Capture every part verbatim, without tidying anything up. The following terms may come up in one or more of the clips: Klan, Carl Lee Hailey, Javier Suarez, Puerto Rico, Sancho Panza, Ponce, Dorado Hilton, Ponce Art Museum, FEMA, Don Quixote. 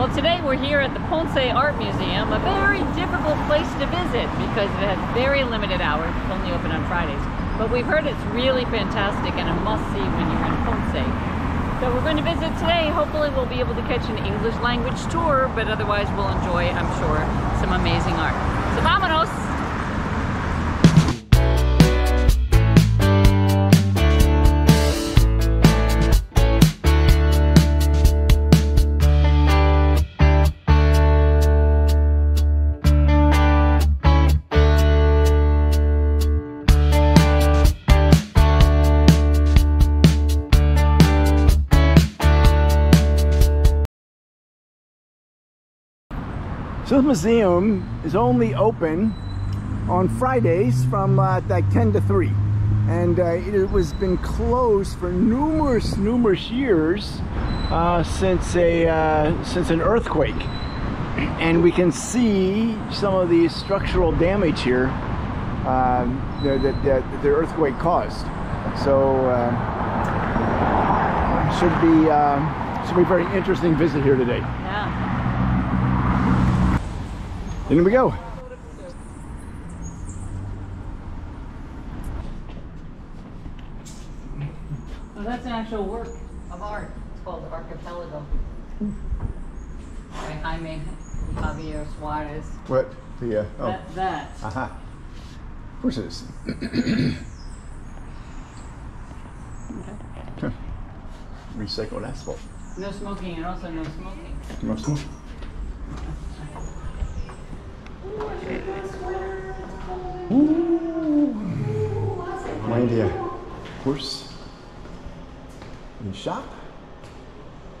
Well, today we're here at the Ponce Art Museum, a very difficult place to visit because it has very limited hours. It's only open on Fridays. But we've heard it's really fantastic and a must-see when you're in Ponce. So we're going to visit today. Hopefully we'll be able to catch an English language tour, but otherwise we'll enjoy, I'm sure, some amazing art. So vámonos! So the museum is only open on Fridays from uh, like ten to three, and uh, it has been closed for numerous, numerous years uh, since a uh, since an earthquake. And we can see some of the structural damage here uh, that, that, that the earthquake caused. So uh, should be uh, should be a very interesting visit here today. Yeah. In we go. Well, that's an actual work of art. It's called Archipelago. By Jaime Javier Suarez. What? The, uh, oh. That. that. Uh-huh. Of course it is. Okay. Recycled asphalt. No smoking, and also no smoking. No smoking. Of course, in the shop,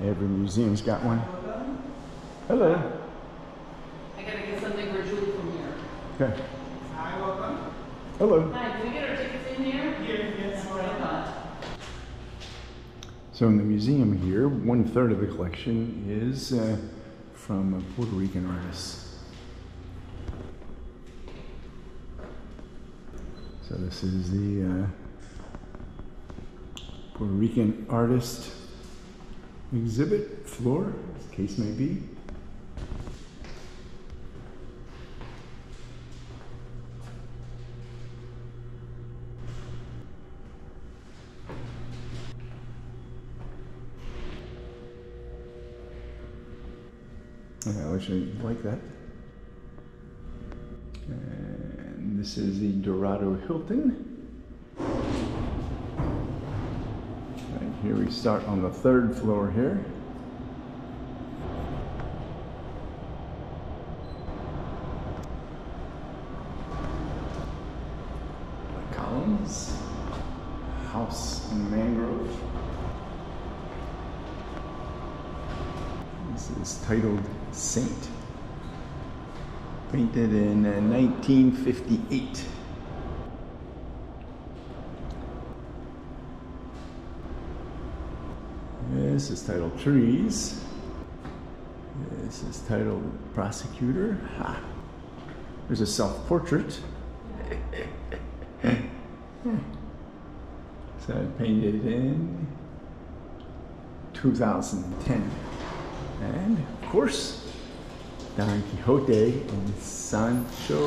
every museum's got one. Hello. I gotta get something for Julie from here. Okay. Hi, welcome. Hello. Hi, can we get our tickets in here? Here, yes. So in the museum here, one third of the collection is uh, from Puerto Rican artists. So this is the uh, Puerto Rican artist exhibit floor, as the case may be. Yeah, I wish I like that. This is the Dorado Hilton. Right here we start on the third floor here. The columns, house and mangrove. This is titled Saint. Painted in uh, nineteen fifty-eight. This is titled Trees. This is titled Prosecutor. Ha. There's a self-portrait. So I painted in two thousand ten. And of course, Don Quixote and Sancho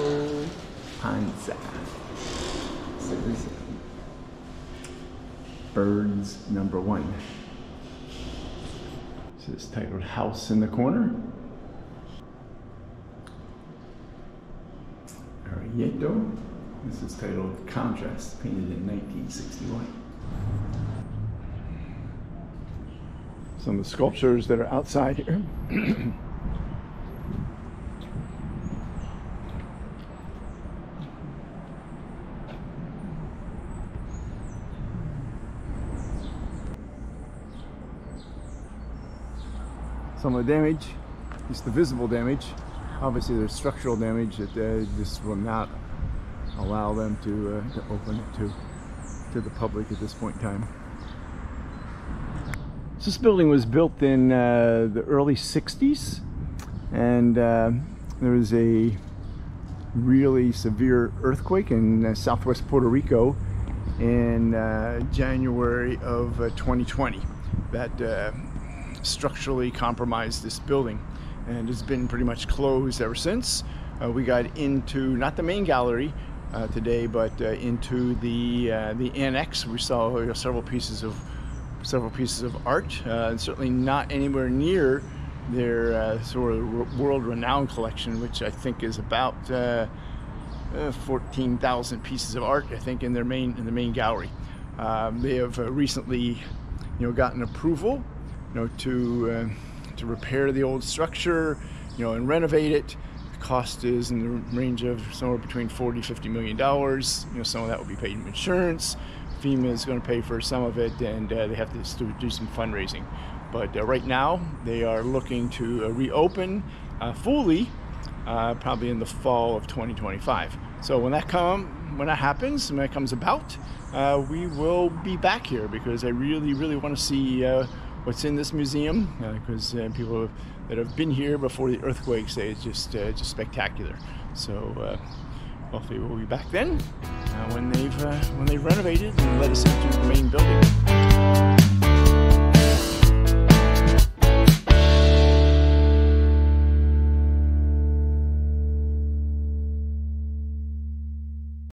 Panza. So this is Birds number one. This is titled House in the Corner. Arieto. This is titled Contrast, painted in nineteen sixty-one. Some of the sculptures that are outside here. Some of the damage is the visible damage. Obviously there's structural damage that uh, this will not allow them to, uh, to open it to, to the public at this point in time. So this building was built in uh, the early sixties, and uh, there was a really severe earthquake in uh, southwest Puerto Rico in uh, January of uh, twenty twenty. That uh, structurally compromised this building. and it's been pretty much closed ever since. Uh, we got into, not the main gallery uh, today, but uh, into the uh, the annex. We saw uh, several pieces of several pieces of art, uh, and certainly not anywhere near their uh, sort of world-renowned collection, which I think is about uh, uh, fourteen thousand pieces of art, I think, in their main in the main gallery. Um, they have uh, recently, you know, gotten approval, you know, to uh, to repair the old structure, you know, and renovate it. The cost is in the range of somewhere between forty to fifty million dollars. You know, some of that will be paid in insurance. FEMA is going to pay for some of it, and uh, they have to do some fundraising. But uh, right now, they are looking to uh, reopen uh, fully, uh, probably in the fall of twenty twenty-five. So when that come, when that happens, when that comes about, uh, we will be back here, because I really, really want to see uh, what's in this museum. Because uh, uh, people have, that have been here before the earthquake say it's just, uh, just spectacular. So uh, hopefully we'll be back then, uh, when they've uh, when they've renovated and let us into the main building.